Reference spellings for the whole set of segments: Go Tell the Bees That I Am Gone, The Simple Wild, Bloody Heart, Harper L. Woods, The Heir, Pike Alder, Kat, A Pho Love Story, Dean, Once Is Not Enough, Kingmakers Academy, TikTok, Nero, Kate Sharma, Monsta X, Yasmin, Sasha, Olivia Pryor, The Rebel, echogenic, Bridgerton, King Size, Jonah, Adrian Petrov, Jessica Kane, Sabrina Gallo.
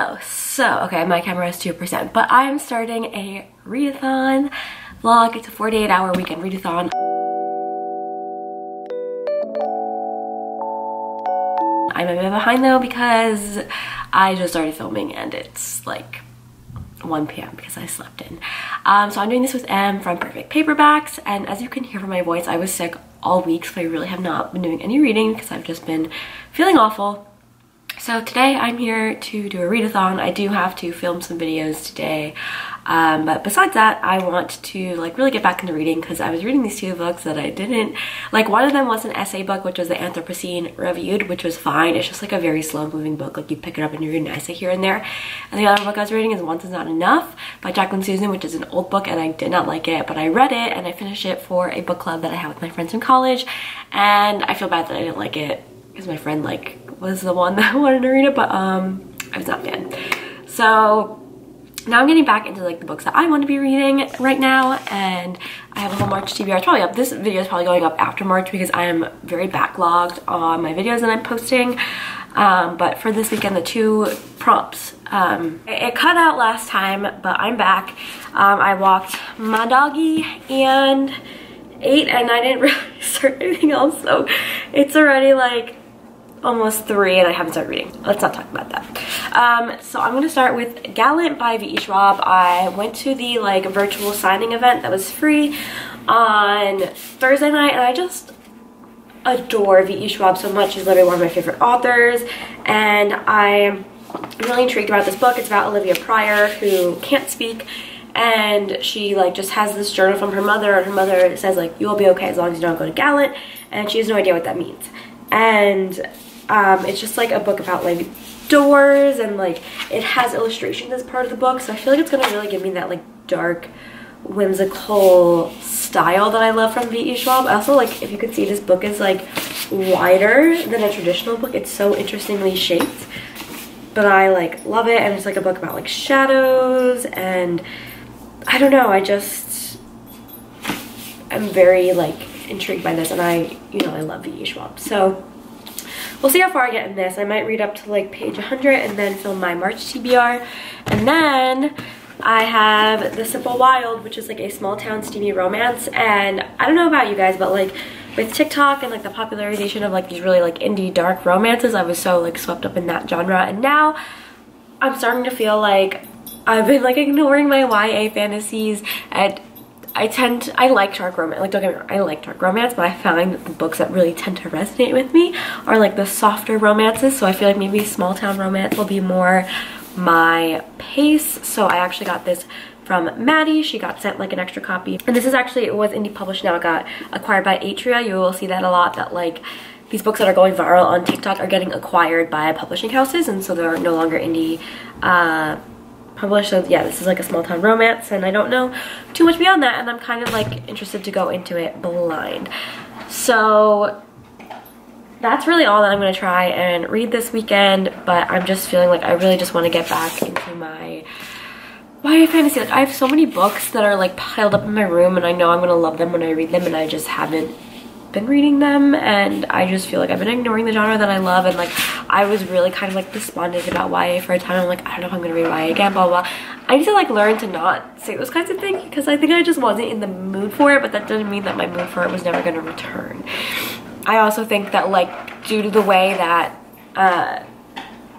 Hello. So, okay, my camera is 2%, but I am starting a readathon vlog. It's a 48-hour weekend readathon. I'm a bit behind though because I just started filming and it's like 1 p.m. because I slept in. So I'm doing this with Em from Perfect Paperbacks, and as you can hear from my voice, I was sick all week, so I really have not been doing any reading because I've just been feeling awful. So today I'm here to do a readathon. I do have to film some videos today, but besides that, I want to like really get back into reading because I was reading these two books that I didn't like. One of them was an essay book, which was the Anthropocene Reviewed, which was fine. It's just like a very slow-moving book. Like you pick it up and you read an essay here and there. And the other book I was reading is Once Is Not Enough by Jacqueline Susan, which is an old book, and I did not like it, but I read it and I finished it for a book club that I had with my friends in college, and I feel bad that I didn't like it because my friend like was the one that wanted to read it, but I was not fan. So now I'm getting back into like the books that I want to be reading right now, and I have a whole March TBR. It's probably up. This video is probably going up after March because I am very backlogged on my videos that I'm posting. But for this weekend, the two prompts, it cut out last time, but I'm back. I walked my doggy and ate, and I didn't really start anything else, so it's already like almost 3 and I haven't started reading. Let's not talk about that. So I'm gonna start with Gallant by V.E. Schwab. I went to the like virtual signing event that was free on Thursday night, and I just adore V.E. Schwab so much. She's literally one of my favorite authors, and I'm really intrigued about this book. It's about Olivia Pryor, who can't speak, and she like just has this journal from her mother, and her mother says like, you will be okay as long as you don't go to Gallant, and she has no idea what that means. And it's just like a book about like doors, and like it has illustrations as part of the book, so I feel like it's gonna really give me that like dark whimsical style that I love from V.E. Schwab. I also like, if you can see, this book is like wider than a traditional book. It's so interestingly shaped, but I like love it, and it's like a book about like shadows, and I don't know, I just am very like intrigued by this, and I, you know, I love V.E. Schwab, so we'll see how far I get in this. I might read up to like page 100 and then film my March TBR, and then I have The Simple Wild, which is like a small town steamy romance. And I don't know about you guys, but like with TikTok and like the popularization of like these really like indie dark romances, I was so like swept up in that genre, and now I'm starting to feel like I've been like ignoring my YA fantasies. And I like dark romance, like don't get me wrong, I like dark romance, but I find that the books that really tend to resonate with me are like the softer romances, so I feel like maybe small town romance will be more my pace. So I actually got this from Maddie. She got sent like an extra copy, and this is actually, it was indie published, now it got acquired by Atria. You will see that a lot, that like these books that are going viral on TikTok are getting acquired by publishing houses, and so they're no longer indie published. So yeah, this is like a small town romance, and I don't know too much beyond that, and I'm kind of like interested to go into it blind. So that's really all that I'm gonna try and read this weekend, but I'm just feeling like I really just want to get back into my YA fantasy. Like I have so many books that are like piled up in my room, and I know I'm gonna love them when I read them, and I just haven't been reading them, and I just feel like I've been ignoring the genre that I love. And like I was really kind of like despondent about YA for a time. I'm like, I don't know if I'm gonna read YA again, blah blah blah. I need to like learn to not say those kinds of things because I think I just wasn't in the mood for it, but that doesn't mean that my mood for it was never gonna return. I also think that like due to the way that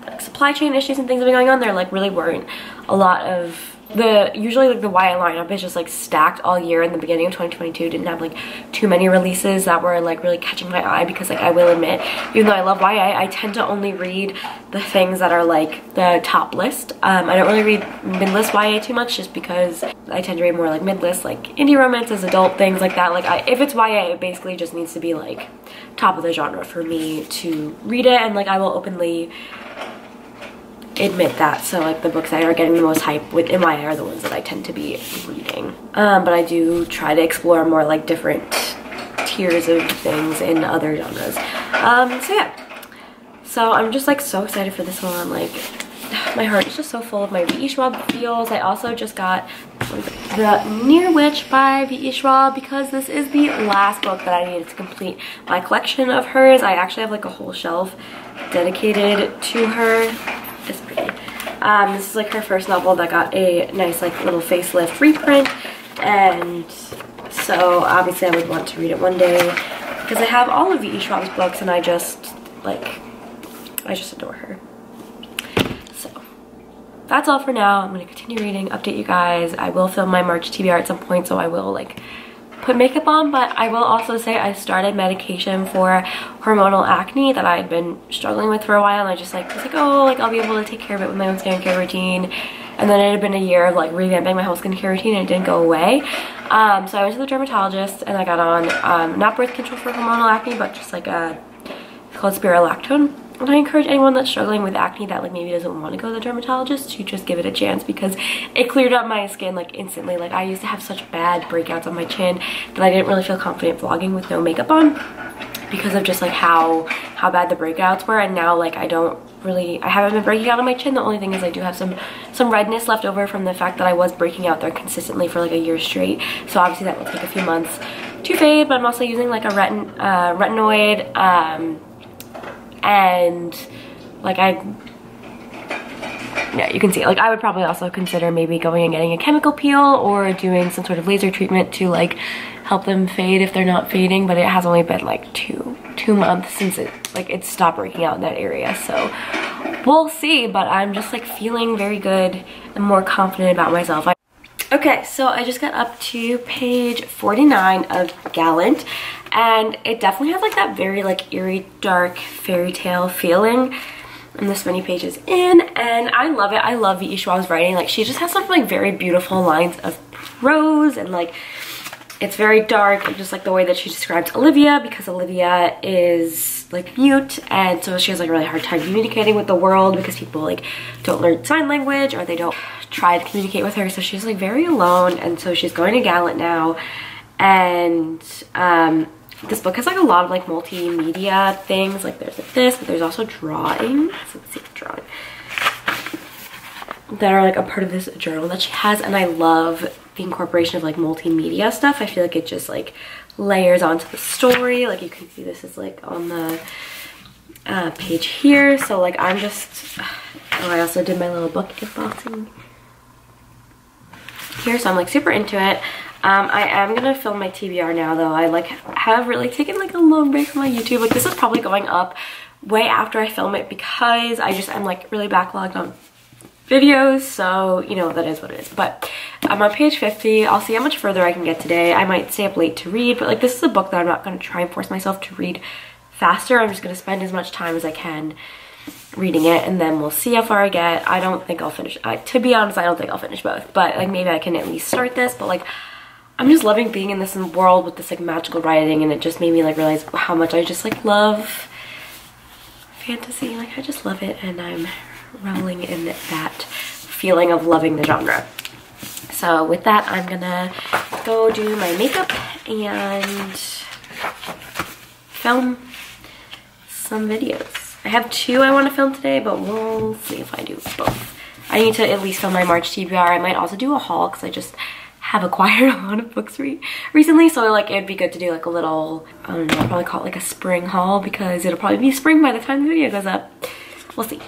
like supply chain issues and things have been going on, there like really weren't a lot of the usually like the YA lineup is just like stacked all year. In the beginning of 2022 didn't have like too many releases that were like really catching my eye, because like I will admit, even though I love YA, I tend to only read the things that are like the top list. I don't really read mid-list YA too much just because I tend to read more like mid-list, like indie romances, adult things like that. Like if it's YA, it basically just needs to be like top of the genre for me to read it, and like I will openly admit that. So like the books that are getting the most hype within YA are the ones that I tend to be reading, but I do try to explore more like different tiers of things in other genres. So yeah, so I'm just like so excited for this one. Like my heart is just so full of my V.E. Schwab feels. I also just got The Near Witch by V.E. Schwab because this is the last book that I needed to complete my collection of hers. I actually have like a whole shelf dedicated to her. Is pretty. This is like her first novel that got a nice like little facelift reprint, and so obviously I would want to read it one day because I have all of V.E. Schwab's books and I just adore her. That's all for now. I'm gonna continue reading, update you guys. I will film my March TBR at some point, so I will like put makeup on, but I will also say I started medication for hormonal acne that I had been struggling with for a while, and I just like was like, oh, like I'll be able to take care of it with my own skincare routine. And then it had been a year of like revamping my whole skincare routine and it didn't go away. So I went to the dermatologist and I got on not birth control for hormonal acne, but just like a, it's called spirolactone. And I encourage anyone that's struggling with acne that like maybe doesn't want to go to the dermatologist to just give it a chance, because it cleared up my skin like instantly. Like I used to have such bad breakouts on my chin that I didn't really feel confident vlogging with no makeup on because of just like how bad the breakouts were. And now like I don't really, I haven't been breaking out on my chin. The only thing is I do have some redness left over from the fact that I was breaking out there consistently for like a year straight. So obviously that will take a few months to fade, but I'm also using like a retinoid, and like yeah, you can see, like I would probably also consider maybe going and getting a chemical peel or doing some sort of laser treatment to like help them fade if they're not fading, but it has only been like two months since it like it stopped breaking out in that area, so we'll see. But I'm just like feeling very good and more confident about myself. Okay, so I just got up to page 49 of Gallant, and it definitely has like that very like eerie, dark fairy tale feeling. I'm this many pages in, and I love it. I love V.E. Schwab's writing. Like she just has some like very beautiful lines of prose, and like it's very dark, and just like the way that she describes Olivia, because Olivia is like mute, and so she has like a really hard time communicating with the world because people like don't learn sign language or they don't try to communicate with her, so she's like very alone. And so she's going to Gallant now, and this book has like a lot of like multimedia things, like there's like this, but there's also drawings. Let's see, drawing that are like a part of this journal that she has, and I love the incorporation of like multimedia stuff. I feel like it just like layers onto the story. Like you can see this is like on the page here, so like I'm just, oh, I also did my little book unboxing here, so I'm like super into it. I am gonna film my TBR now though. I like have really taken like a long break from my YouTube. Like this is probably going up way after I film it because I'm like really backlogged on videos, so you know that is what it is. But I'm on page 50. I'll see how much further I can get today. I might stay up late to read, but like this is a book that I'm not going to try and force myself to read faster. I'm just going to spend as much time as I can reading it, and then we'll see how far I get. I don't think I'll finish, to be honest, I don't think I'll finish both, but like maybe I can at least start this. But like I'm just loving being in this world with this like magical writing, and it just made me like realize how much I just like love fantasy. Like I just love it, and I'm rolling in that feeling of loving the genre. So with that, I'm gonna go do my makeup and film some videos. I have two I want to film today, but we'll see if I do both. I need to at least film my March TBR. I might also do a haul because I just have acquired a lot of books recently, so like it'd be good to do like a little, I don't know, I'll probably call it like a spring haul because it'll probably be spring by the time the video goes up. We'll see.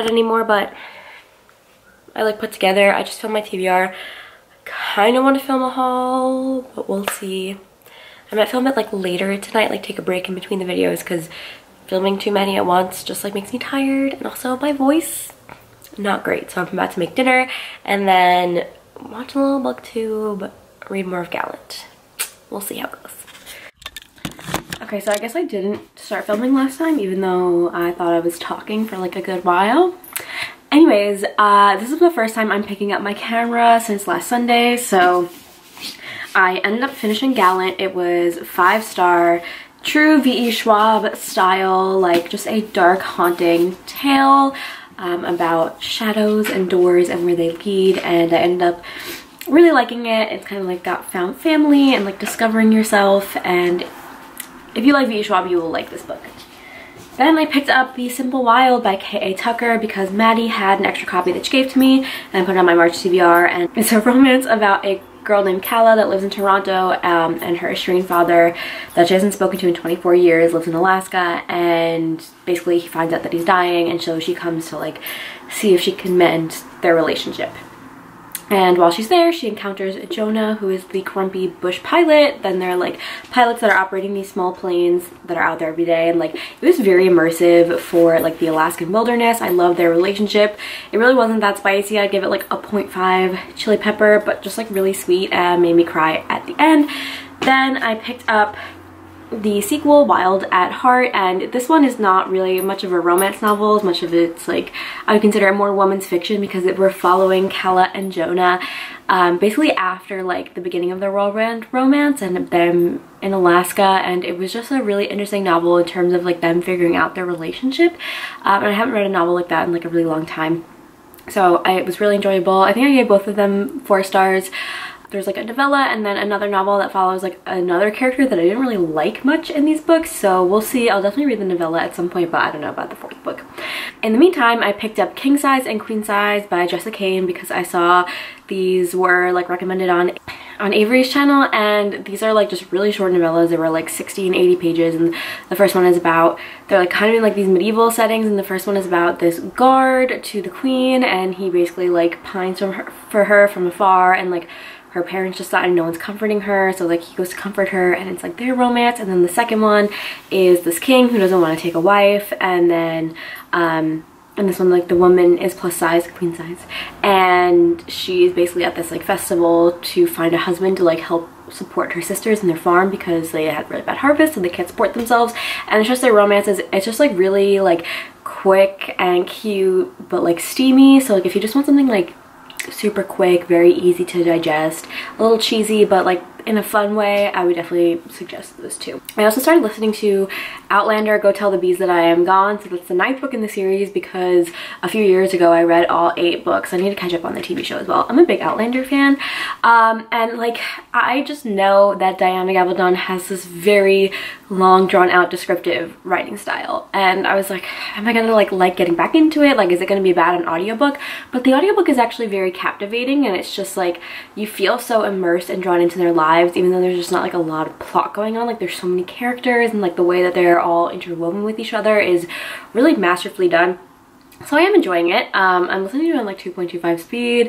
Anymore, but I like put together. I just filmed my TBR. Kind of want to film a haul, but we'll see. I might film it like later tonight, like take a break in between the videos, because filming too many at once just like makes me tired, and also my voice not great. So I'm about to make dinner and then watch a little booktube, read more of Gallant. We'll see how it goes. Okay, so I guess I didn't start filming last time, even though I thought I was talking for like a good while. Anyways, this is the first time I'm picking up my camera since last Sunday, so I ended up finishing Gallant. It was 5-star true V.E. Schwab style, like just a dark haunting tale about shadows and doors and where they lead, and I ended up really liking it. It's kind of like got found family and like discovering yourself, and if you like V.E. Schwab, you will like this book. Then I picked up The Simple Wild by K.A. Tucker because Maddie had an extra copy that she gave to me, and I put it on my March TBR, and it's a romance about a girl named Kala that lives in Toronto and her estranged father that she hasn't spoken to in 24 years lives in Alaska, and basically he finds out that he's dying, and so she comes to like see if she can mend their relationship. And while she's there, she encounters Jonah, who is the grumpy bush pilot. Then there are like pilots that are operating these small planes that are out there every day. And like, it was very immersive for like the Alaskan wilderness. I love their relationship. It really wasn't that spicy. I'd give it like a 0.5 chili pepper, but just like really sweet and made me cry at the end. Then I picked up the sequel, Wild at Heart, and this one is not really much of a romance novel as much of it's like I would consider it more women's fiction, because we're following Kala and Jonah basically after like the beginning of their whirlwind romance and them in Alaska, and it was just a really interesting novel in terms of like them figuring out their relationship, and I haven't read a novel like that in like a really long time, so it was really enjoyable. I think I gave both of them 4 stars. There's like a novella and then another novel that follows like another character that I didn't really like much in these books, so we'll see. I'll definitely read the novella at some point, but I don't know about the 4th book. In the meantime, I picked up King Size and Queen Size by Jessica Kane because I saw these were like recommended on Avery's channel, and these are like just really short novellas. They were like 60 and 80 pages, and the first one is about, they're like kind of in like these medieval settings, and the first one is about this guard to the queen, and he basically like pines for her from afar, and like her parents just died and no one's comforting her, so like he goes to comfort her, and it's like their romance. And then the second one is this king who doesn't want to take a wife, and then and this one, like the woman is plus size, queen size, and she's basically at this like festival to find a husband to like help support her sisters in their farm because they had really bad harvests and they can't support themselves. And it's just their romances, it's just like really like quick and cute but like steamy, so like if you just want something like super quick, very easy to digest, a little cheesy but like in a fun way, I would definitely suggest those two. I also started listening to Outlander, Go Tell the Bees That I Am Gone, so that's the 9th book in the series, because a few years ago I read all 8 books. I need to catch up on the TV show as well. I'm a big Outlander fan, and like I just know that Diana Gabaldon has this very long drawn out descriptive writing style, and I was like, am I gonna like getting back into it, like is it gonna be bad an audiobook? But the audiobook is actually very captivating, and it's just like you feel so immersed and drawn into their lives, even though there's just not like a lot of plot going on. Like there's so many characters, and like the way that they're all interwoven with each other is really masterfully done. So I am enjoying it. I'm listening to it on like 2.25 speed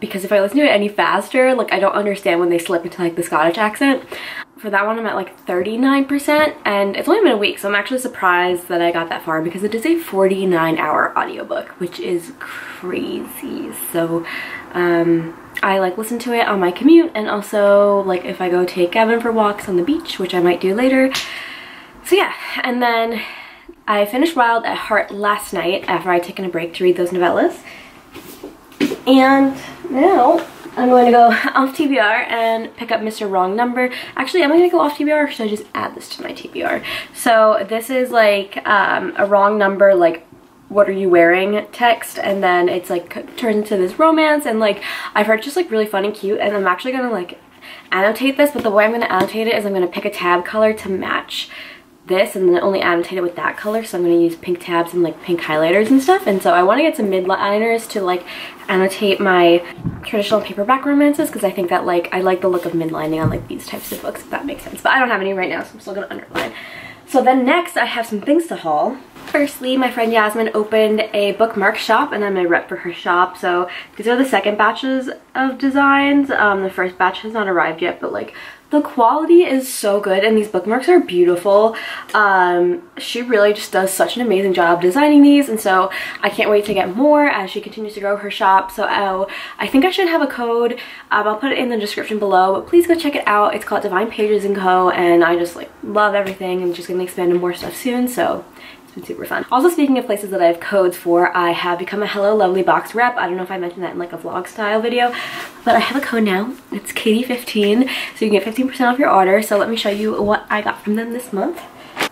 because if I listen to it any faster, like I don't understand when they slip into like the Scottish accent. For that one, I'm at like 39%, and it's only been a week, so I'm actually surprised that I got that far because it is a 49-hour audiobook, which is crazy. So I like listen to it on my commute, and also like if I go take Gavin for walks on the beach, which I might do later. So yeah, and then I finished Wild at Heart last night after I'd taken a break to read those novellas, and now I'm going to go off TBR and pick up Mr. Wrong Number. Actually, am I going to go off TBR, or should I just add this to my TBR? So this is like a wrong number, like what are you wearing text, and then it's like turned into this romance, and like I've heard just like really fun and cute, and I'm actually going to like annotate this, but the way I'm going to annotate it is I'm going to pick a tab color to match this and then only annotate it with that color, so I'm going to use pink tabs and like pink highlighters and stuff. And so I want to get some midliners to like annotate my traditional paperback romances, because I think that like I like the look of midlining on like these types of books, if that makes sense. But I don't have any right now, so I'm still going to underline. So then next I have some things to haul. Firstly, my friend Yasmin opened a bookmark shop, and I'm a rep for her shop, so these are the second batches of designs. The first batch has not arrived yet, but like the quality is so good, and these bookmarks are beautiful. She really just does such an amazing job designing these, and so I can't wait to get more as she continues to grow her shop. So I think I should have a code. I'll put it in the description below, but please go check it out. It's called Divine Pages & Co, and I just like love everything, and just gonna expand on more stuff soon, so It's been super fun. Also, speaking of places that I have codes for, I have become a Hello Lovely box rep. I don't know if I mentioned that in like a vlog style video, but I have a code now. It's Katie15, so you can get 15% off your order. So let me show you what I got from them this month.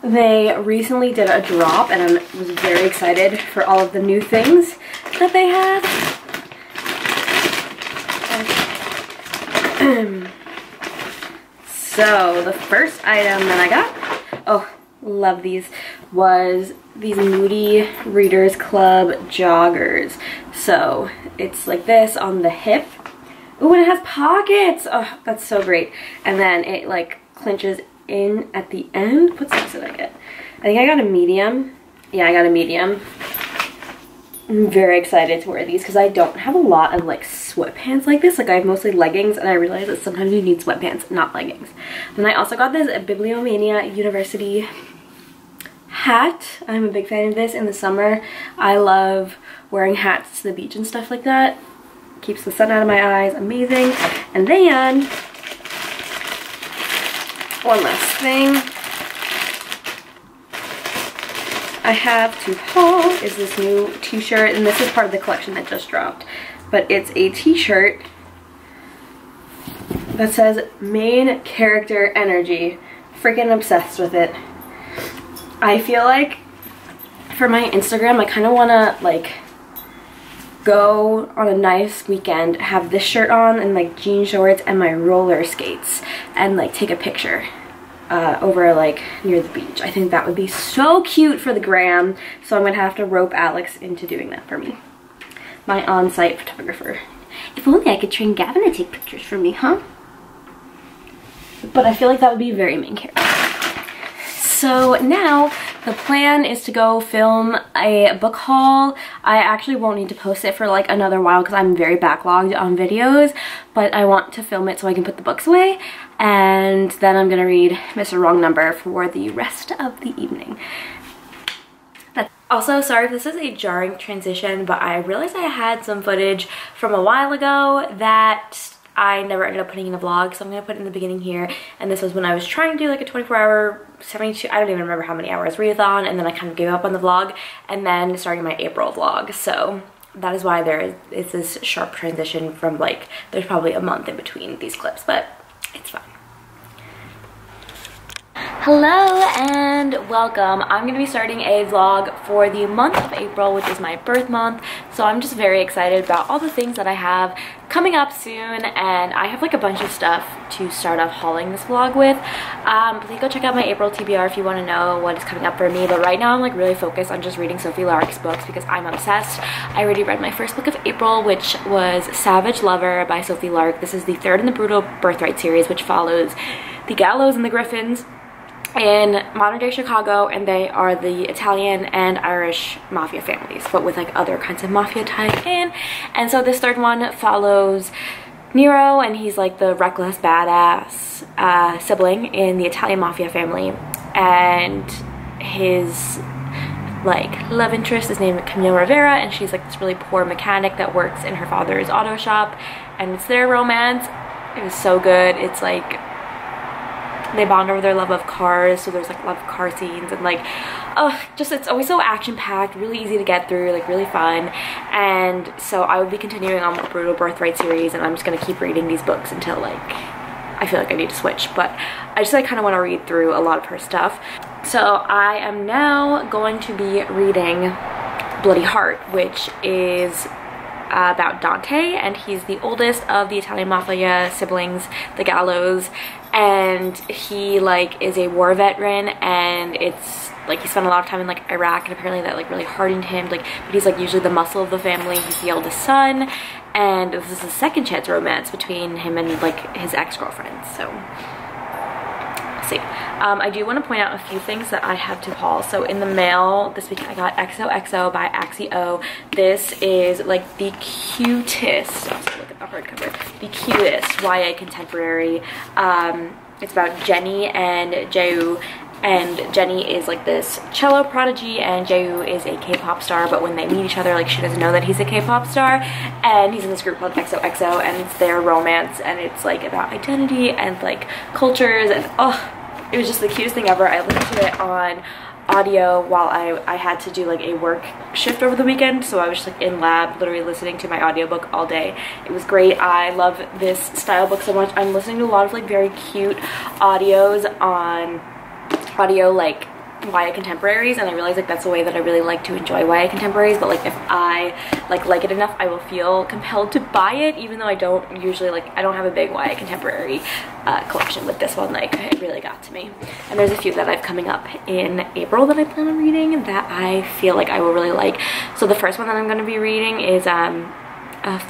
They recently did a drop and I was very excited for all of the new things that they had. So the first item that I got, oh, love these, was these Moody Readers Club joggers. So it's like this on the hip. Ooh, and it has pockets. Oh, that's so great. And then it like clinches in at the end. What size did I get? I think I got a medium. Yeah, I got a medium. I'm very excited to wear these because I don't have a lot of like sweatpants like this. Like I have mostly leggings, and I realize that sometimes you need sweatpants, not leggings. Then I also got this Bibliomania University hat. I'm a big fan of this in the summer. I love wearing hats to the beach and stuff like that. Keeps the sun out of my eyes. Amazing. And then one last thing I have to haul is this new t-shirt, and this is part of the collection that just dropped, but it's a t-shirt that says main character energy. Freaking obsessed with it. I feel like for my Instagram I kind of want to like go on a nice weekend, have this shirt on and like jean shorts and my roller skates, and like take a picture over like near the beach. I think that would be so cute for the gram, so I'm gonna have to rope Alex into doing that for me, my on-site photographer. If only I could train Gavin to take pictures for me, huh? But I feel like that would be very main character. So now the plan is to go film a book haul. I actually won't need to post it for like another while because I'm very backlogged on videos, but I want to film it so I can put the books away, and then I'm gonna read Mr. Wrong Number for the rest of the evening. Also, sorry if this is a jarring transition, but I realized I had some footage from a while ago that I never ended up putting in a vlog, so I'm gonna put it in the beginning here. And this was when I was trying to do like a 24-hour, 72, I don't even remember how many hours readathon, and then I kind of gave up on the vlog, and then started my April vlog. So that is why there is this sharp transition from like, there's probably a month in between these clips, but it's fine. Hello and welcome. I'm going to be starting a vlog for the month of April, which is my birth month, so I'm just very excited about all the things that I have coming up soon, and I have like a bunch of stuff to start off hauling this vlog with. Please go check out my April TBR if you want to know what is coming up for me, but right now I'm like really focused on just reading Sophie Lark's books because I'm obsessed. I already read my first book of April, which was Savage Lover by Sophie Lark. This is the third in the Brutal Birthright series, which follows the Gallows and the Griffins in modern day Chicago, and they are the Italian and Irish mafia families, but with like other kinds of mafia tied in. And so this third one follows Nero, and he's like the reckless badass sibling in the Italian mafia family, and his like love interest is named Camille Rivera, and she's like this really poor mechanic that works in her father's auto shop, and it's their romance. It was so good. It's like they bond over their love of cars, so there's like love of car scenes, and like, oh, just it's always so action-packed, really easy to get through, like really fun. And so I will be continuing on the Brutal Birthright series, and I'm just gonna keep reading these books until like I feel like I need to switch, but I just like kind of want to read through a lot of her stuff. So I am now going to be reading Bloody Heart, which is about Dante, and he's the oldest of the Italian mafia siblings, the Gallows, and he like is a war veteran, and it's like he spent a lot of time in like Iraq, and apparently that like really hardened him, like, but he's like usually the muscle of the family. He's the eldest son, and this is a second chance romance between him and like his ex-girlfriend, so see. I do want to point out a few things that I have to haul. So in the mail this week I got XOXO by XOXO. This is like the cutest, I'll look at the hardcover, the cutest YA contemporary. It's about Jenny and Jayu, and Jenny is like this cello prodigy, and Jayu is a K-pop star, but when they meet each other, like, she doesn't know that he's a K-pop star, and he's in this group called XOXO, and it's their romance, and it's like about identity and like cultures, and oh, It was just the cutest thing ever. I listened to it on audio while I had to do like a work shift over the weekend, so I was just like in lab literally listening to my audiobook all day. It was great. I love this style book so much. I'm listening to a lot of like very cute audios on audio like YA contemporaries, and I realize like that's the way that I really like to enjoy YA contemporaries, but like if I like it enough, I will feel compelled to buy it, even though I don't usually like, I don't have a big YA contemporary collection, but this one like it really got to me. And there's a few that I've coming up in April that I plan on reading that I feel like I will really like. So the first one that I'm going to be reading is A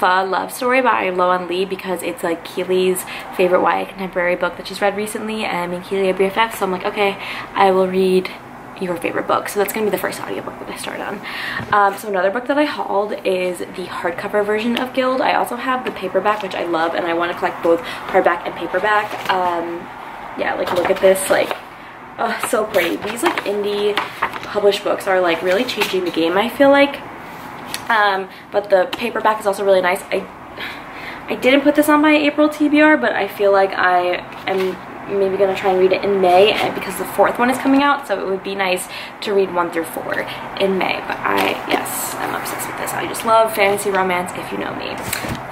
Pho Love Story by Loan Lee, because it's like Keely's favorite YA contemporary book that she's read recently, and me and Keely are BFF, so I'm like, okay, I will read your favorite book. So that's gonna be the first audiobook that I start on. So another book that I hauled is the hardcover version of Guild. I also have the paperback, which I love, and I want to collect both hardback and paperback. Yeah, like look at this, like, oh, so pretty. These like indie published books are like really changing the game, I feel like. But the paperback is also really nice. I didn't put this on my April TBR, but I feel like I am maybe gonna try and read it in May, and because the fourth one is coming out, so it would be nice to read 1 through 4 in May. But yes, I'm obsessed with this. I just love fantasy romance, if you know me.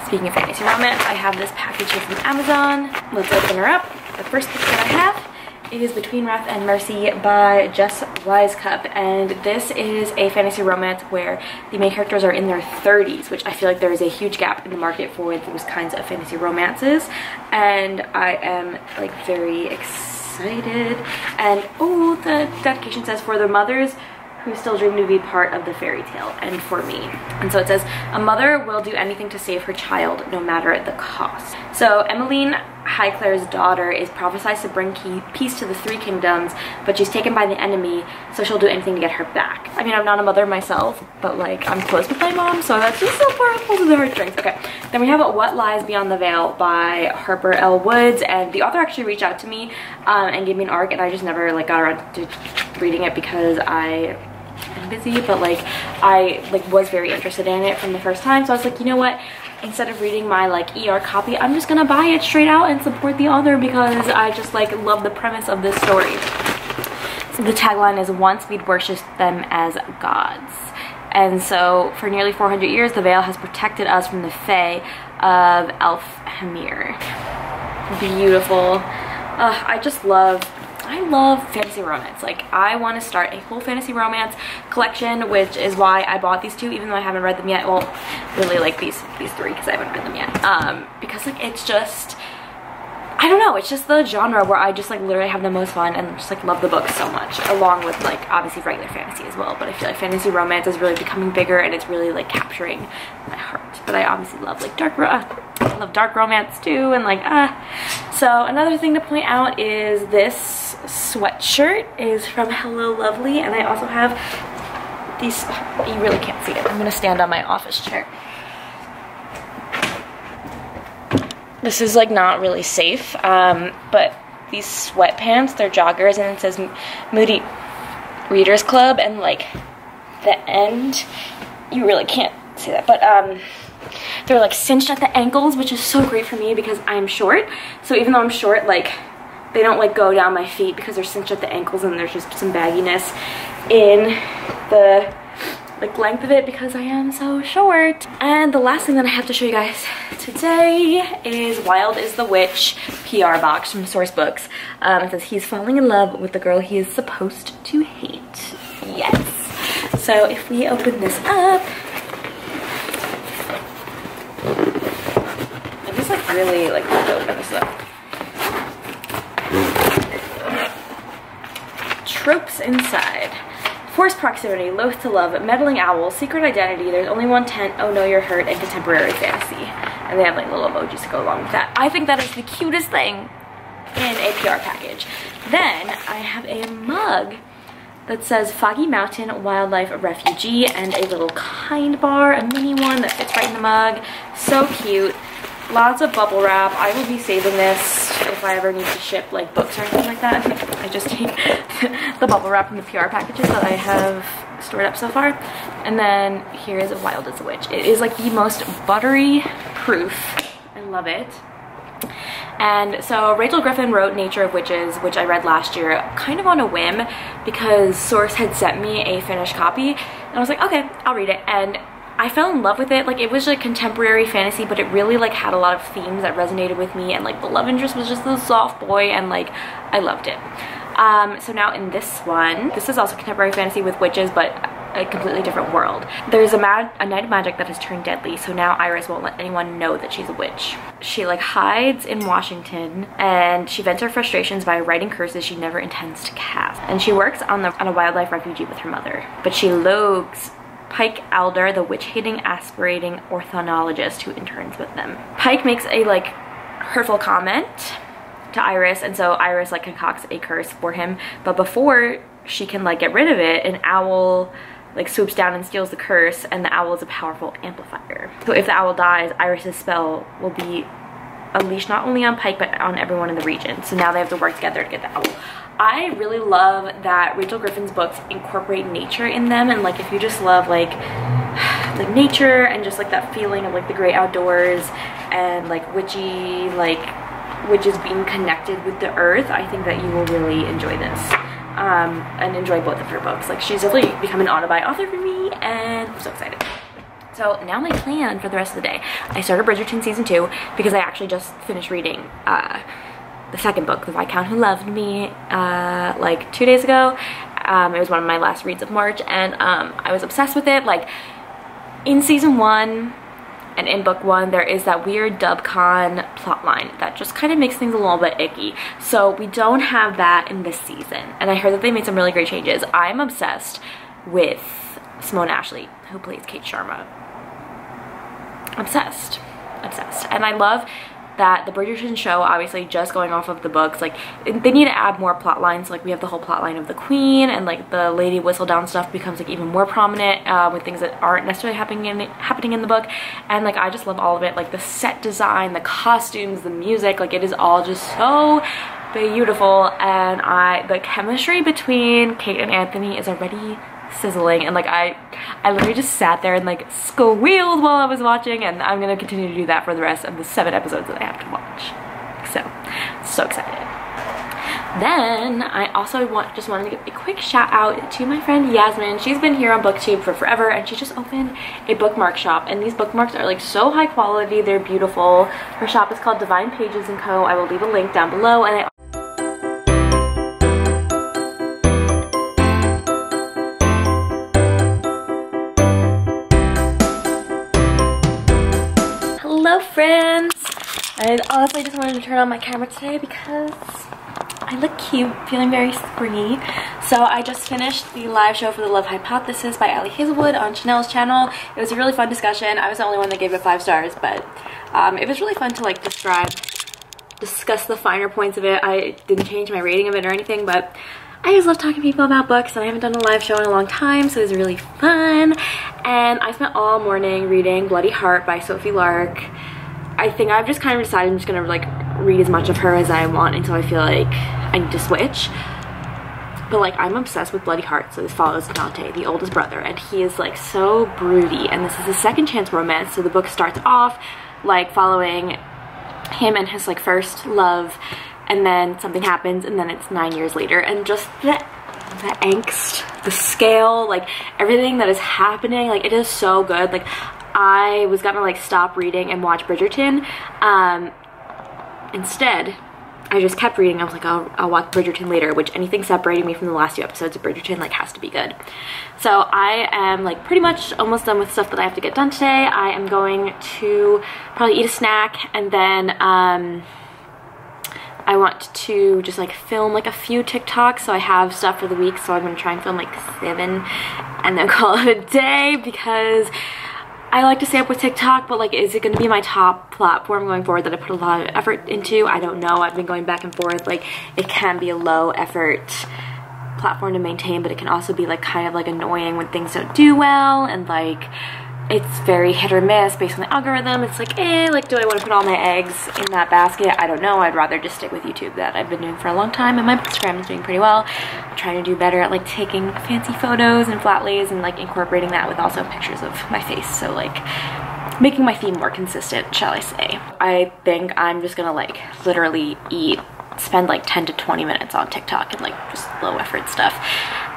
Speaking of fantasy romance, I have this package here from Amazon. Let's open her up. The first book that I have is Between Wrath and Mercy by Jess Wisecup, and this is a fantasy romance where the main characters are in their 30s, which I feel like there is a huge gap in the market for those kinds of fantasy romances, and I am like very excited. And oh, the dedication says, "For their mothers who still dream to be part of the fairy tale, and for me." And so it says, a mother will do anything to save her child, no matter the cost. So Emmeline Highclair's daughter is prophesied to bring peace to the 3 kingdoms, but she's taken by the enemy, so she'll do anything to get her back. I mean, I'm not a mother myself, but like I'm close with my mom, so that's just so far close to the heartstrings. Okay, then we have What Lies Beyond the Veil by Harper L. Woods, and the author actually reached out to me and gave me an ARC, and I just never like got around to reading it because I'm busy, but like I like was very interested in it from the first time, so I was like, you know what, instead of reading my like ER copy, I'm just gonna buy it straight out and support the author, because I just like love the premise of this story. So the tagline is, "Once we'd worship them as gods." And so for nearly 400 years the veil has protected us from the fae of Elfhamir. Beautiful. I just love, I love fantasy romance. Like, I want to start a whole fantasy romance collection, which is why I bought these two, even though I haven't read them yet. Well, really like these 3 because I haven't read them yet. Because like it's just, I don't know, it's just the genre where I just like literally have the most fun and just like love the book so much, along with like obviously regular fantasy as well, but I feel like fantasy romance is really becoming bigger and it's really like capturing my heart. But I obviously love like I love dark romance too, and like So another thing to point out is this sweatshirt is from Hello Lovely, and I also have these, you really can't see it, I'm gonna stand on my office chair. This is like not really safe, but these sweatpants, they're joggers, and it says Moody Readers Club, and like the end, you really can't see that, but they're like cinched at the ankles, which is so great for me because I'm short, so even though I'm short, like they don't like go down my feet because they're cinched at the ankles, and there's just some bagginess in the like length of it because I am so short. And the last thing that I have to show you guys today is Wild is the Witch PR box from Source Books. It says, he's falling in love with the girl he is supposed to hate. Yes. So if we open this up, I just like really like to open this up. Tropes inside. Forced proximity, loath to love, meddling owl, secret identity, there's only one tent, oh no you're hurt, and contemporary fantasy. And they have like little emojis to go along with that. I think that is the cutest thing in a PR package. Then I have a mug that says Foggy Mountain Wildlife Refugee, and a little kind bar, a mini one that fits right in the mug. So cute. Lots of bubble wrap. I will be saving this if I ever need to ship like books or anything like that. I just need the bubble wrap from the PR packages that I have stored up so far. And then here is Wild as a Witch. It is like the most buttery proof. I love it. And so Rachel Griffin wrote Nature of Witches, which I read last year kind of on a whim because Source had sent me a finished copy and I was like, okay, I'll read it. And I fell in love with it. Like, it was like contemporary fantasy, but it really like had a lot of themes that resonated with me, and like the love interest was just this soft boy, and like I loved it. So now in this one, this is also contemporary fantasy with witches, but a completely different world. There's a night of magic that has turned deadly, so now Iris won't let anyone know that she's a witch. She like hides in Washington, and she vents her frustrations by writing curses she never intends to cast. And she works on a wildlife refugee with her mother, but she loathes Pike Alder, the witch-hating, aspirating ornithologist who interns with them. Pike makes a like hurtful comment to Iris, and so Iris like concocts a curse for him, but before she can like get rid of it, an owl like swoops down and steals the curse, and the owl is a powerful amplifier. So if the owl dies, Iris's spell will be unleashed not only on Pike but on everyone in the region. So now they have to work together to get the owl. I really love that Rachel Griffin's books incorporate nature in them, and like if you just love like nature and just like that feeling of like the great outdoors and like witchy, like witches being connected with the earth, I think that you will really enjoy this and enjoy both of her books. Like, she's definitely become an auto-buy author for me, and I'm so excited. So now my plan for the rest of the day. I started Bridgerton season 2 because I actually just finished reading the second book, The Viscount Who Loved Me, like 2 days ago. It was one of my last reads of March, and I was obsessed with it. Like, in season 1 and in book 1, there is that weird dubcon plotline that just kind of makes things a little bit icky. So we don't have that in this season, and I heard that they made some really great changes. I'm obsessed with Simone Ashley, who plays Kate Sharma. Obsessed. Obsessed. And I love that the Bridgerton show, obviously just going off of the books, like they need to add more plot lines. Like, we have the whole plot line of the Queen, and like the Lady Whistledown stuff becomes like even more prominent with things that aren't necessarily happening in the book. And like I just love all of it, like the set design, the costumes, the music, like it is all just so beautiful. And the chemistry between Kate and Anthony is already sizzling, and like I literally just sat there and like squealed while I was watching, and I'm gonna continue to do that for the rest of the 7 episodes that I have to watch. So excited. Then I also just wanted to give a quick shout out to my friend Yasmin. She's been here on BookTube for forever, and she just opened a bookmark shop, and these bookmarks are like so high quality, they're beautiful. Her shop is called Divine Pages & Co. I will leave a link down below, and I friends. I honestly just wanted to turn on my camera today because I look cute, feeling very springy. So I just finished the live show for The Love Hypothesis by Allie Hazelwood on Chanel's channel. It was a really fun discussion. I was the only one that gave it 5 stars, but it was really fun to like discuss the finer points of it. I didn't change my rating of it or anything, but I just love talking to people about books, and I haven't done a live show in a long time, so it was really fun. And I spent all morning reading Bloody Heart by Sophie Lark. I think I've just kind of decided I'm just gonna like read as much of her as I want until I feel like I need to switch. But like, I'm obsessed with Bloody Heart, so this follows Dante, the oldest brother, and he is like so broody, and this is a second chance romance, so the book starts off like following him and his like first love, and then something happens, and then it's 9 years later, and just the angst, the scale, like everything that is happening, like it is so good. Like, I was gonna like stop reading and watch Bridgerton. Instead, I just kept reading. I was like, I'll watch Bridgerton later, which anything separating me from the last 2 episodes of Bridgerton like has to be good. So I am like pretty much almost done with stuff that I have to get done today. I am going to probably eat a snack, and then I want to just like film like a few TikToks, so I have stuff for the week. So I'm gonna try and film like 7 and then call it a day, because I like to stay up with TikTok, but like, is it gonna be my top platform going forward that I put a lot of effort into? I don't know. I've been going back and forth. Like, it can be a low effort platform to maintain, but it can also be like kind of like annoying when things don't do well, and like it's very hit or miss based on the algorithm. It's like, like, do I want to put all my eggs in that basket? I don't know. I'd rather just stick with YouTube, that I've been doing for a long time, and my Instagram is doing pretty well. I'm trying to do better at like taking fancy photos and flat lays, and like incorporating that with also pictures of my face. So like, making my theme more consistent, shall I say. I think I'm just gonna like literally spend like 10 to 20 minutes on TikTok and like just low effort stuff.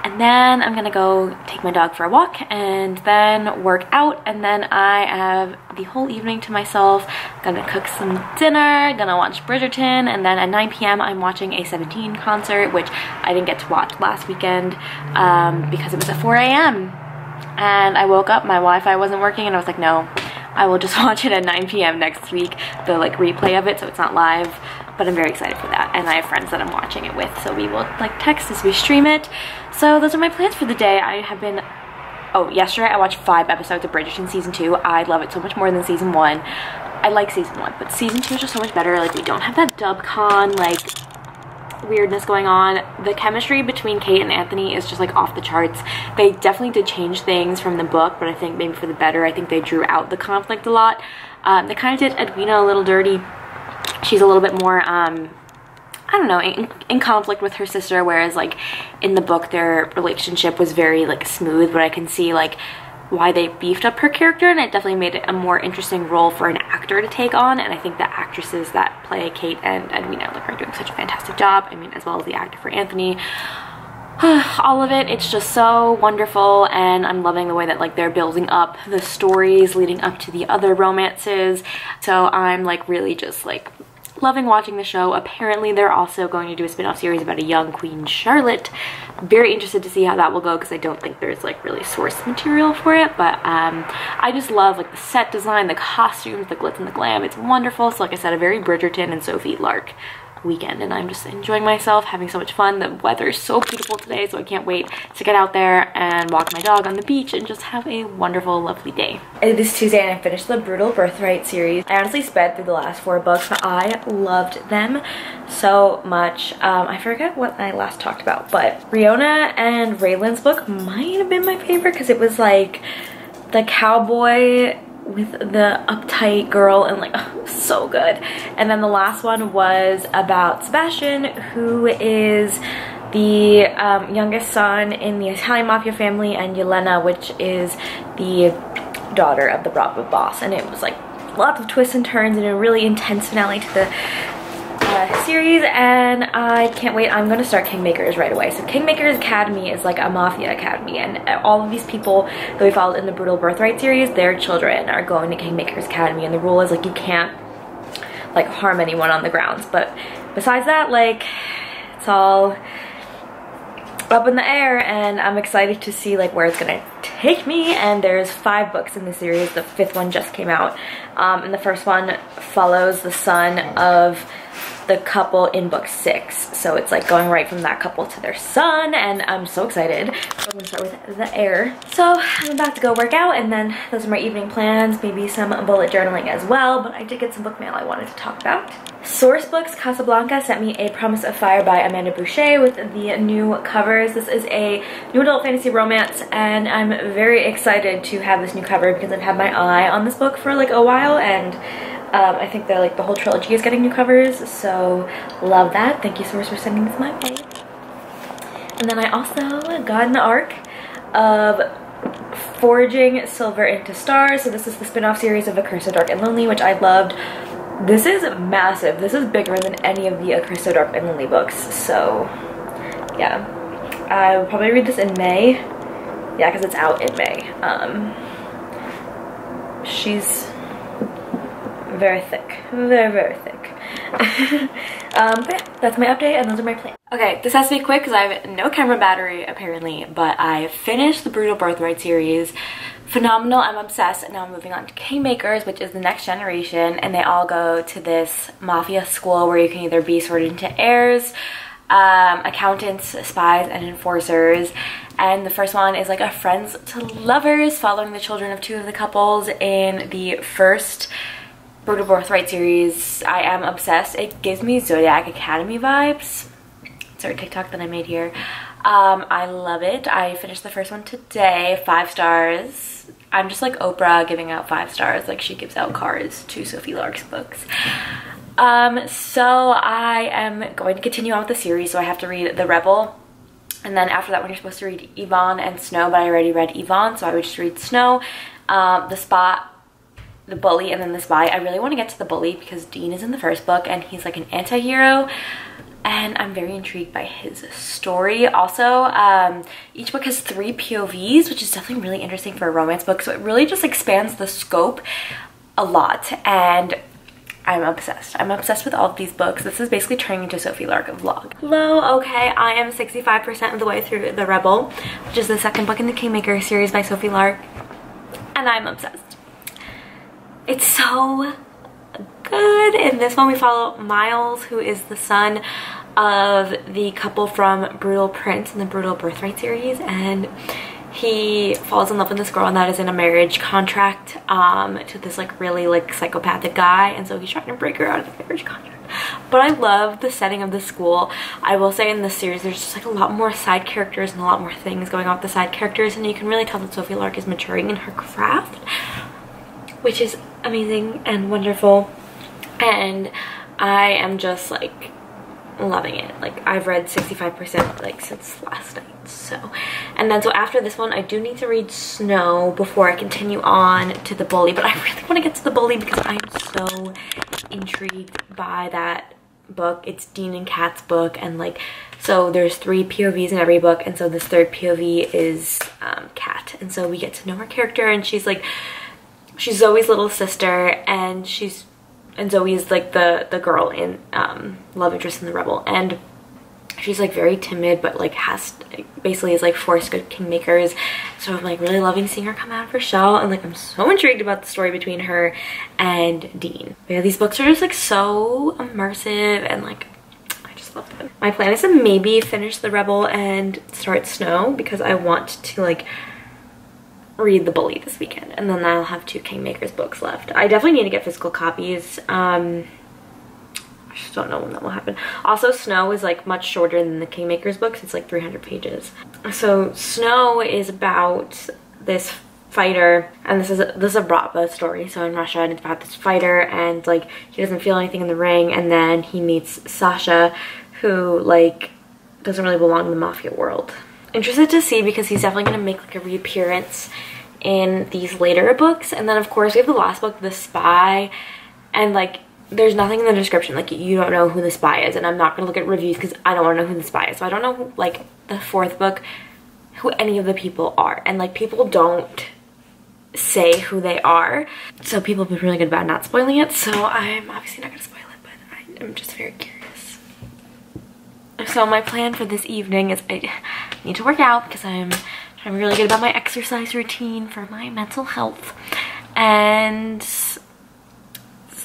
And then I'm gonna go take my dog for a walk and then work out, and then I have the whole evening to myself. I'm gonna cook some dinner, gonna watch Bridgerton, and then at 9 p.m. I'm watching a 17 concert, which I didn't get to watch last weekend because it was at 4 a.m. and I woke up, my Wi-Fi wasn't working, and I was like, no, I will just watch it at 9 p.m. next week, the like replay of it, so it's not live. But I'm very excited for that, and I have friends that I'm watching it with, so we will like text as we stream it. So those are my plans for the day. I have been, oh, yesterday I watched 5 episodes of Bridgerton season 2. I love it so much more than season 1. I like season 1, but season 2 is just so much better. Like, we don't have that dubcon like weirdness going on. The chemistry between Kate and Anthony is just like off the charts. They definitely did change things from the book, but I think maybe for the better. I think they drew out the conflict a lot. They kind of did Edwina a little dirty. She's a little bit more, I don't know, in conflict with her sister, whereas like in the book their relationship was very like smooth. But I can see like why they beefed up her character, and it definitely made it a more interesting role for an actor to take on. And I think the actresses that play Kate and Edwina like are doing such a fantastic job. I mean, as well as the actor for Anthony. All of it, it's just so wonderful, and I'm loving the way that like they're building up the stories leading up to the other romances. So I'm like really just like loving watching the show. Apparently they're also going to do a spin-off series about a young Queen Charlotte. Very interested to see how that will go, because I don't think there's like really source material for it. But I just love like the set design, the costumes, the glitz and the glam. It's wonderful. So like I said, a very Bridgerton and Sophie Lark weekend, and I'm just enjoying myself, having so much fun. The weather is so beautiful today, so I can't wait to get out there and walk my dog on the beach and just have a wonderful, lovely day. It is Tuesday and I finished the Brutal Birthright series. I honestly sped through the last 4 books, but I loved them so much. I forget what I last talked about, but Riona and Raylan's book might have been my favorite, because it was like the cowboy with the uptight girl, and like, oh, so good. And then the last one was about Sebastian, who is the youngest son in the Italian mafia family, and Yelena, which is the daughter of the Bravo boss. And it was like lots of twists and turns and a really intense finale to the series, and I can't wait. I'm gonna start Kingmakers right away. So Kingmakers Academy is like a mafia academy, and all of these people that we followed in the Brutal Birthright series, their children are going to Kingmakers Academy, and the rule is like you can't like harm anyone on the grounds. But besides that, like, it's all up in the air, and I'm excited to see like where it's gonna take me. And there's 5 books in the series. The 5th one just came out, and the first one follows the son of the couple in book 6, so it's like going right from that couple to their son, and I'm so excited. So I'm gonna start with the heir. So I'm about to go work out, and then those are my evening plans, maybe some bullet journaling as well. But I did get some book mail I wanted to talk about. Source Books Casablanca sent me A Promise of Fire by Amanda Boucher with the new covers. This is a new adult fantasy romance, and I'm very excited to have this new cover, because I've had my eye on this book for like a while, and I think they're like the whole trilogy is getting new covers, so love that. Thank you so much for sending this my way. And then I also got an arc of Forging Silver into Stars. So this is the spin-off series of A Curse of Dark and Lonely, which I loved. This is massive. This is bigger than any of the A Curse of Dark and Lonely books. So yeah, I will probably read this in May. Yeah, because it's out in May. She's very thick, very thick. But yeah, that's my update, and those are my plans. Okay, this has to be quick because I have no camera battery apparently, but I finished the Brutal Birthright series. Phenomenal, I'm obsessed. And now I'm moving on to Kingmakers, which is the next generation, and they all go to this mafia school where you can either be sorted into heirs, accountants, spies, and enforcers. And the first one is like a friends to lovers, following the children of 2 of the couples in the first Brutal Birthright series. I am obsessed. It gives me Zodiac Academy vibes. It's our TikTok that I made here. I love it. I finished the first one today. 5 stars. I'm just like Oprah giving out 5 stars. Like she gives out cards to Sophie Lark's books. So I am going to continue on with the series. So I have to read The Rebel. And then after that one, you're supposed to read Yvonne and Snow. But I already read Yvonne, so I would just read Snow. The Spy. The Bully and then The Spy. I really want to get to The Bully because Dean is in the first book and he's like an anti-hero, and I'm very intrigued by his story. Also, each book has 3 POVs, which is definitely really interesting for a romance book, so it really just expands the scope a lot, and I'm obsessed. I'm obsessed with all of these books. This is basically turning into a Sophie Lark vlog. Hello, okay, I am 65% of the way through The Rebel, which is the second book in the Kingmaker series by Sophie Lark, and I'm obsessed. It's so good. In this one, we follow Miles, who is the son of the couple from Brutal Prince in the Brutal Birthright series, and he falls in love with this girl, and that is in a marriage contract to this like really like psychopathic guy, and so he's trying to break her out of the marriage contract. But I love the setting of the school. I will say in this series there's just like a lot more side characters and a lot more things going on with the side characters, and you can really tell that Sophie Lark is maturing in her craft, which is amazing and wonderful, and I am just like loving it. Like, I've read 65% like since last night, so. And then so after this one I do need to read Snow before I continue on to The Bully, but I really want to get to The Bully because I'm so intrigued by that book. It's Dean and Kat's book, and like, so there's 3 POVs in every book, and so this third POV is Kat, and so we get to know her character, and she's like, she's Zoe's little sister, and she's, and Zoe's like the girl in love interest in The Rebel, and she's like very timid but like has basically is like forced good kingmakers. So I'm like really loving seeing her come out of her shell, and like I'm so intrigued about the story between her and Dean. But yeah, these books are just like so immersive, and like I just love them. My plan is to maybe finish The Rebel and start Snow because I want to like read The Bully this weekend, and then I'll have 2 Kingmakers books left. I definitely need to get physical copies. I just don't know when that will happen. Also, Snow is like much shorter than the Kingmakers books. It's like 300 pages. So Snow is about this fighter, and this is a bratva story. So in Russia, and it's about this fighter, and like he doesn't feel anything in the ring, and then he meets Sasha, who like doesn't really belong in the mafia world. Interested to see because he's definitely going to make like a reappearance in these later books. And then of course we have the last book, The Spy, and like there's nothing in the description, like you don't know who The Spy is, and I'm not going to look at reviews because I don't want to know who The Spy is. So I don't know who, like the fourth book, who any of the people are, and like people don't say who they are, so people have been really good about not spoiling it, so I'm obviously not going to spoil it, but I'm just very curious. So my plan for this evening is I need to work out because I'm trying to be really good about my exercise routine for my mental health, and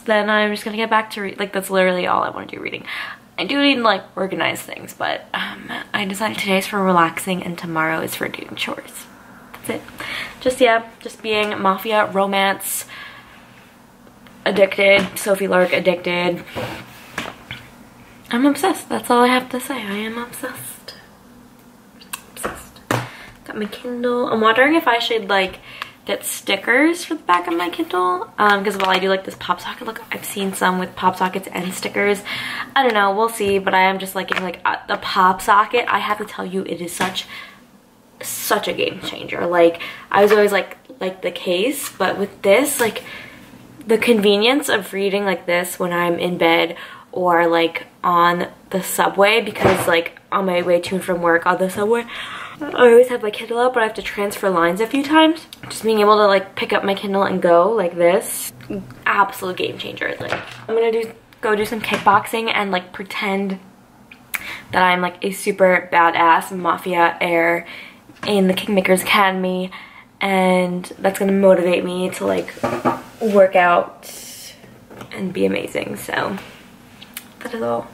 then I'm just gonna get back to read. Like, that's literally all I want to do, reading. I do need to like organize things, but I decided today's for relaxing and tomorrow is for doing chores. That's it. Just, yeah, just being mafia romance addicted, Sophie Lark addicted. I'm obsessed. That's all I have to say. I am obsessed. Obsessed. Got my Kindle. I'm wondering if I should like get stickers for the back of my Kindle. Because while I do like this pop socket look, I've seen some with pop sockets and stickers. I don't know. We'll see. But I am just liking like the pop socket. I have to tell you, it is such a game changer. Like, I was always like the case, but with this, like the convenience of reading like this when I'm in bed, or like on the subway, because like on my way to and from work on the subway I always have my Kindle up, but I have to transfer lines a few times. Just being able to like pick up my Kindle and go like this, absolute game changer. Like, I'm gonna go do some kickboxing and like pretend that I'm like a super badass mafia heir in the Kingmakers Academy, and that's gonna motivate me to like work out and be amazing. So that is all.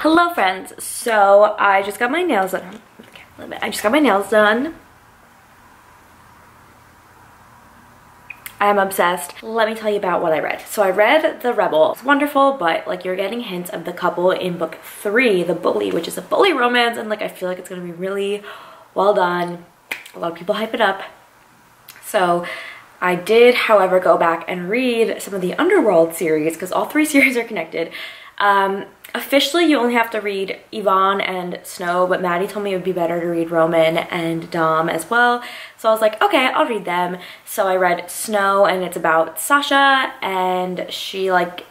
Hello friends, so I just got my nails done. I just got my nails done. I am obsessed. Let me tell you about what I read. So I read The Rebel. It's wonderful, but like you're getting hints of the couple in book 3, The Bully, which is a bully romance, and like I feel like it's gonna be really well done. A lot of people hype it up. So I did, however, go back and read some of the Underworld series because all 3 series are connected. Officially, you only have to read Yvonne and Snow, but Maddie told me it would be better to read Roman and Dom as well. So I was like, okay, I'll read them. So I read Snow, and it's about Sasha, and she, like,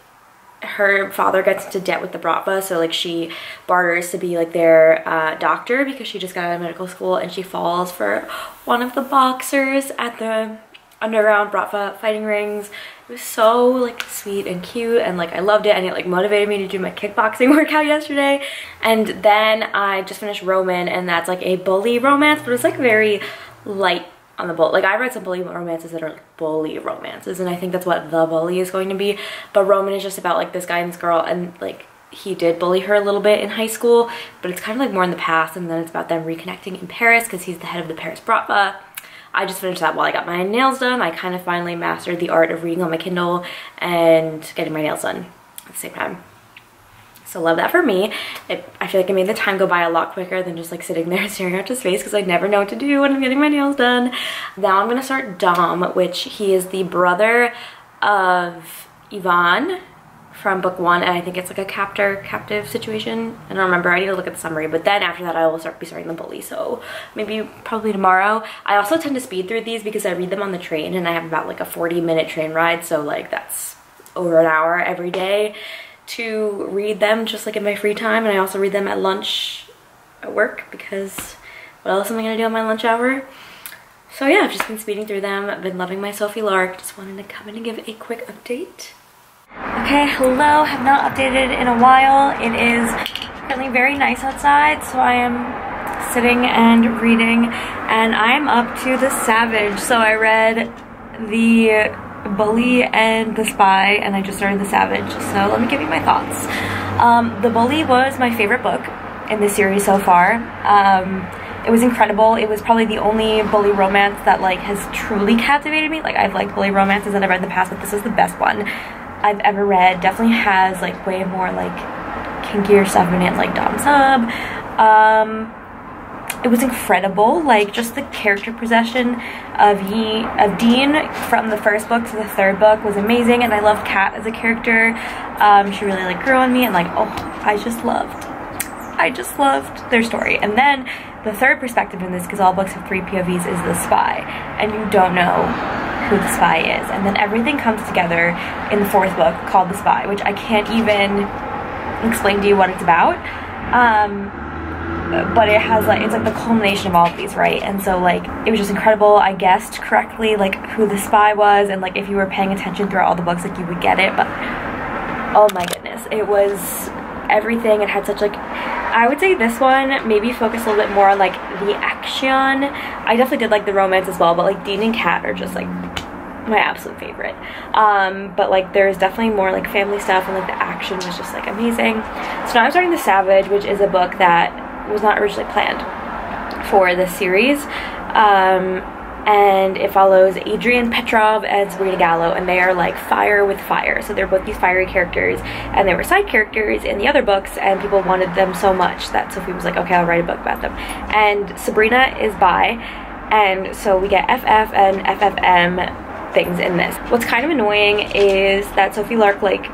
her father gets into debt with the Bratva, so, like, she barters to be, like, their doctor because she just got out of medical school, and she falls for one of the boxers at the underground Bratva fighting rings. It was so, like, sweet and cute, and, like, I loved it, and it, like, motivated me to do my kickboxing workout yesterday. And then I just finished Roman, and that's, like, a bully romance, but it's, like, very light on the bully. Like, I read some bully romances that are, like, bully romances, and I think that's what The Bully is going to be, but Roman is just about, like, this guy and this girl, and, like, he did bully her a little bit in high school, but it's kind of, like, more in the past, and then it's about them reconnecting in Paris because he's the head of the Paris Bratva. I just finished that while I got my nails done. I kind of finally mastered the art of reading on my Kindle and getting my nails done at the same time. So love that for me. I feel like it made the time go by a lot quicker than just, like, sitting there staring out to space because I never know what to do when I'm getting my nails done. Now I'm gonna start Dom, which he is the brother of Yvonne from book one, and I think it's, like, a captive situation. I don't remember, I need to look at the summary, but then after that I will be starting The Bully, so maybe probably tomorrow. I also tend to speed through these because I read them on the train, and I have about, like, a 40-minute train ride, so, like, that's over an hour every day to read them, just, like, in my free time. And I also read them at lunch at work because what else am I gonna do on my lunch hour? So yeah, I've just been speeding through them. I've been loving my Sophie Lark. Just wanted to come in and give a quick update. Okay, hello, have not updated in a while. It is currently very nice outside, so I am sitting and reading, and I am up to The Savage. So I read The Bully and The Spy, and I just started The Savage, so let me give you my thoughts. The Bully was my favorite book in this series so far. It was incredible. It was probably the only bully romance that, like, has truly captivated me. Like, I've liked bully romances that I've read in the past, but this is the best one I've ever read. Definitely has, like, way more, like, kinkier stuff in it, like Dom Sub. It was incredible, like, just the character possession of Dean from the first book to the third book was amazing, and I loved Kat as a character. She really, like, grew on me, and, like, oh, I just loved their story. And then the third perspective in this, because all books have 3 POVs, is the spy, and you don't know who the spy is, and then everything comes together in the fourth book called The Spy, which I can't even explain to you what it's about, but it has, like, it's, like, the culmination of all of these, right? And so, like, it was just incredible. I guessed correctly, like, who the spy was, and, like, if you were paying attention throughout all the books, like, you would get it. But oh my goodness, it was everything. It had such, like, I would say this one maybe focused a little bit more on, like, the action. I definitely did like the romance as well, but, like, Dean and Kat are just, like, my absolute favorite. But, like, there's definitely more, like, family stuff, and, like, the action was just, like, amazing. So now I'm starting The Savage, which is a book that was not originally planned for this series. And it follows Adrian Petrov and Sabrina Gallo, and they are, like, fire with fire. So they're both these fiery characters, and they were side characters in the other books, and people wanted them so much that Sophie was like, okay, I'll write a book about them. And Sabrina is bi, and so we get FF and FFM things in this. What's kind of annoying is that Sophie Lark, like,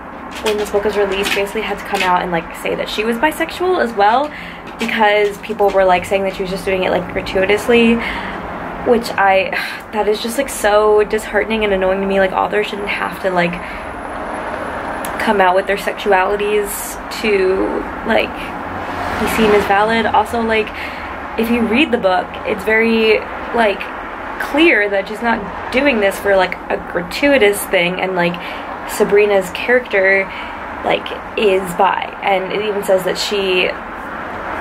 when this book was released, basically had to come out and, like, say that she was bisexual as well, because people were, like, saying that she was just doing it, like, gratuitously, which that is just, like, so disheartening and annoying to me. Like, authors shouldn't have to, like, come out with their sexualities to, like, be seen as valid. Also, like, if you read the book, it's very, like, clear that she's not doing this for, like, a gratuitous thing, and, like, Sabrina's character, like, is bi, and it even says that she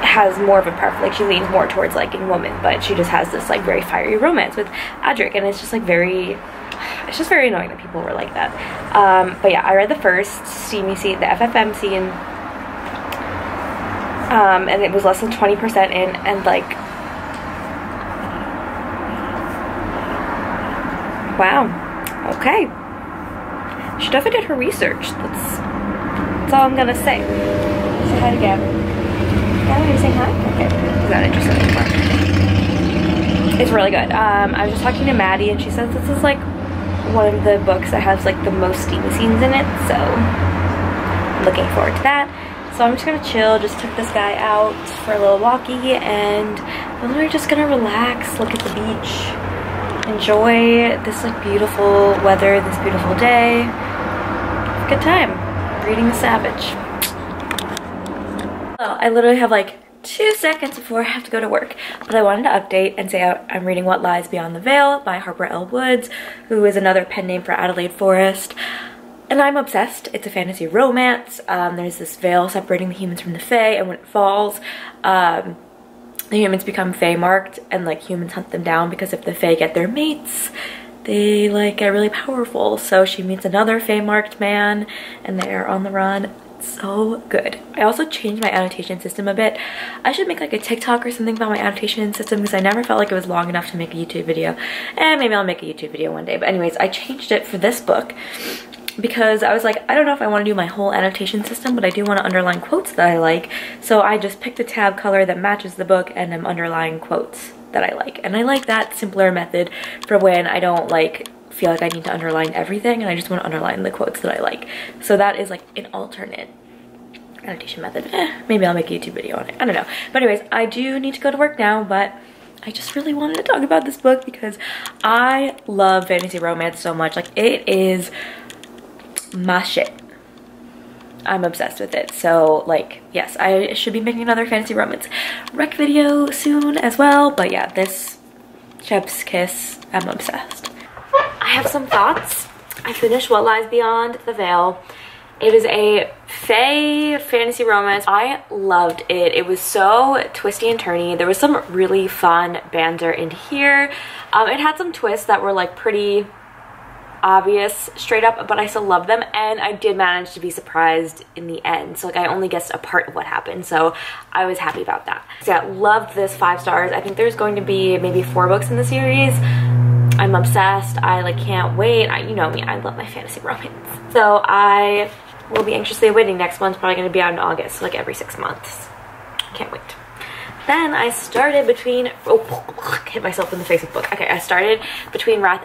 has more of a preference, like, she leans more towards liking women, but she just has this, like, very fiery romance with Adric, and it's just, like, it's just very annoying that people were like that. But yeah, I read the first steamy scene, the FFM scene, and it was less than 20% in, and, like, wow, okay, she definitely did her research. That's all I'm gonna say. Say hi again. Yeah, are you saying hi? Okay, is that interesting anymore? It's really good. I was just talking to Maddie, and she says this is, like, one of the books that has, like, the most steamy scenes in it, so I'm looking forward to that. So I'm just gonna chill, just took this guy out for a little walkie, and then we're just gonna relax, look at the beach, enjoy this like beautiful weather, this beautiful day. Good time reading The Savage. Oh, I literally have like 2 seconds before I have to go to work, but I wanted to update and say I'm reading What Lies Beyond the Veil by Harper L. Woods, who is another pen name for Adelaide Forrest. And I'm obsessed. It's a fantasy romance. There's this veil separating the humans from the fae, and when it falls, the humans become fae marked, and like humans hunt them down because if the fae get their mates, they like get really powerful. So she meets another fae marked man, and they are on the run. So good. I also changed my annotation system a bit. I should make like a TikTok or something about my annotation system because I never felt like it was long enough to make a YouTube video. And maybe I'll make a YouTube video one day. But anyways, I changed it for this book because I was like, I don't know if I want to do my whole annotation system, but I do want to underline quotes that I like. So I just picked a tab color that matches the book and I'm underlining quotes that I like. And I like that simpler method for when I don't like feel like I need to underline everything and I just want to underline the quotes that I like. So that is like an alternate annotation method. Maybe I'll make a YouTube video on it. I don't know. But anyways, I do need to go to work now, but I just really wanted to talk about this book because I love fantasy romance so much. Like, it is my shit. I'm obsessed with it. So like, yes, I should be making another fantasy romance rec video soon as well. But yeah, this Chef's Kiss, I'm obsessed. I have some thoughts. I finished What Lies Beyond the Veil. It is a fae fantasy romance. I loved it. It was so twisty and turny. There was some really fun banter in here. It had some twists that were like pretty obvious straight up, but I still love them, and I did manage to be surprised in the end. So like, I only guessed a part of what happened, so I was happy about that. So yeah, loved this. 5 stars. I think there's going to be maybe 4 books in the series. I'm obsessed. I like can't wait. You know me, I love my fantasy romance. So I will be anxiously waiting. Next one's probably going to be out in August, like every 6 months. Can't wait. Then I started Between Wrath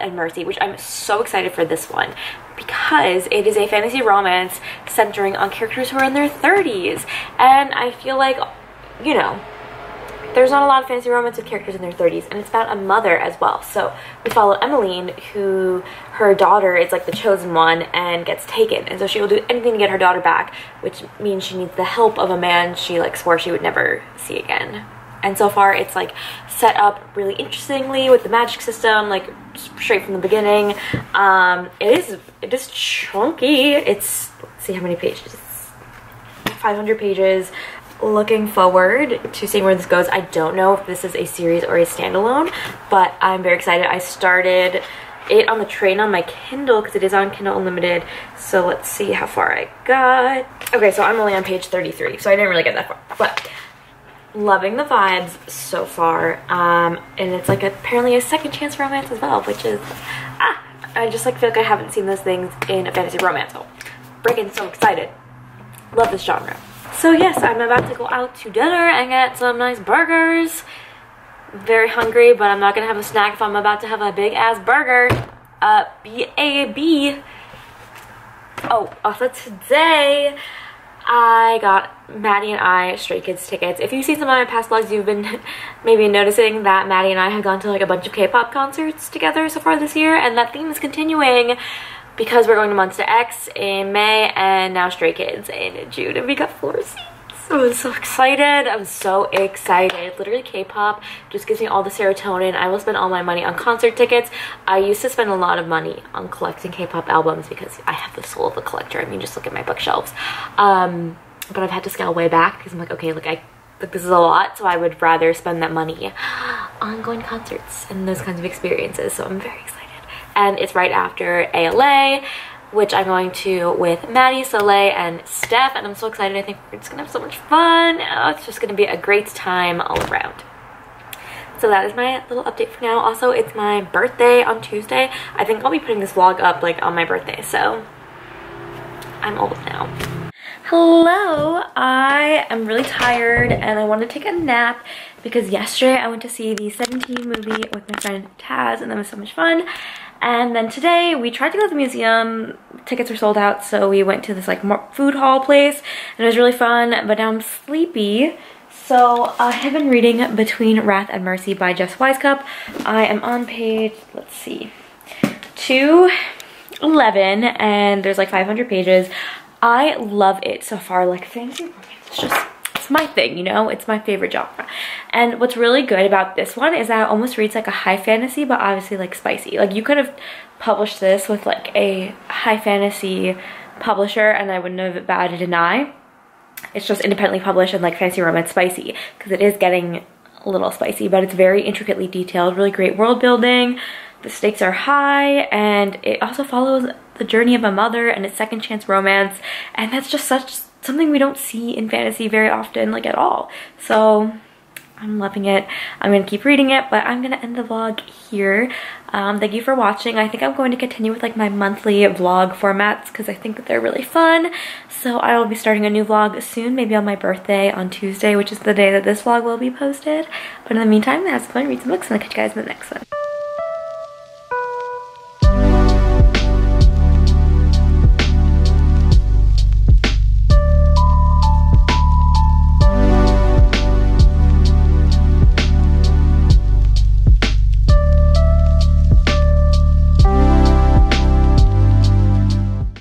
and Mercy, which I'm so excited for this one because it is a fantasy romance centering on characters who are in their 30s. And I feel like, you know, there's not a lot of fantasy romance with characters in their 30s, and it's about a mother as well. So we follow Emmeline, who her daughter is like the chosen one and gets taken, and so she will do anything to get her daughter back, which means she needs the help of a man she like swore she would never see again. And so far it's like set up really interestingly with the magic system, like straight from the beginning. It is chunky. It's, let's see how many pages, 500 pages. Looking forward to seeing where this goes. I don't know if this is a series or a standalone, but I'm very excited. I started it on the train on my Kindle because it is on Kindle Unlimited. So let's see how far I got. Okay, so I'm only on page 33, so I didn't really get that far, but loving the vibes so far. And it's like apparently a second chance romance as well, which is, I just like feel like I haven't seen those things in a fantasy romance. Oh, freaking so excited. Love this genre. So yes, I'm about to go out to dinner and get some nice burgers. Very hungry, but I'm not gonna have a snack if I'm about to have a big ass burger. B-A-B. Oh, also today I got Maddie and I Stray Kids tickets. If you've seen some of my past vlogs, you've been maybe noticing that Maddie and I have gone to like a bunch of K-pop concerts together so far this year, and that theme is continuing. Because we're going to Monsta X in May and now Stray Kids in June, and we got 4 seats. I was so excited. I'm so excited. Literally, K-pop just gives me all the serotonin. I will spend all my money on concert tickets. I used to spend a lot of money on collecting K-pop albums because I have the soul of a collector. I mean, just look at my bookshelves. But I've had to scale way back because I'm like, okay, look, this is a lot, so I would rather spend that money on going to concerts and those kinds of experiences. So I'm very excited. And it's right after ALA, which I'm going to with Maddie, Soleil, and Steph, and I'm so excited. I think we're just gonna have so much fun. Oh, it's just gonna be a great time all around. So that is my little update for now. Also, it's my birthday on Tuesday. I think I'll be putting this vlog up like on my birthday, so I'm old now. Hello, I am really tired and I want to take a nap because yesterday I went to see the Seventeen movie with my friend Taz, and that was so much fun. And then today we tried to go to the museum. Tickets were sold out, so we went to this like food hall place, and it was really fun, but now I'm sleepy. So I have been reading Between Wrath and Mercy by Jess Wisecup. I am on page, let's see, 211, and there's like 500 pages. I love it so far. Like fantasy romance, it's my thing, you know? It's my favorite genre. And what's really good about this one is that it almost reads like a high fantasy, but obviously like spicy. Like you could have published this with like a high fantasy publisher and I wouldn't have batted an eye. It's just independently published and like fantasy romance spicy, because it is getting a little spicy, but it's very intricately detailed, really great world building. The stakes are high, and it also follows the journey of a mother and a second chance romance, and that's just such something we don't see in fantasy very often, like at all. So I'm loving it. I'm gonna keep reading it, but I'm gonna end the vlog here. Thank you for watching. I think I'm going to continue with like my monthly vlog formats because I think that they're really fun. So I will be starting a new vlog soon, maybe on my birthday on Tuesday, which is the day that this vlog will be posted. But in the meantime, have some fun, read some books, and I'll catch you guys in the next one.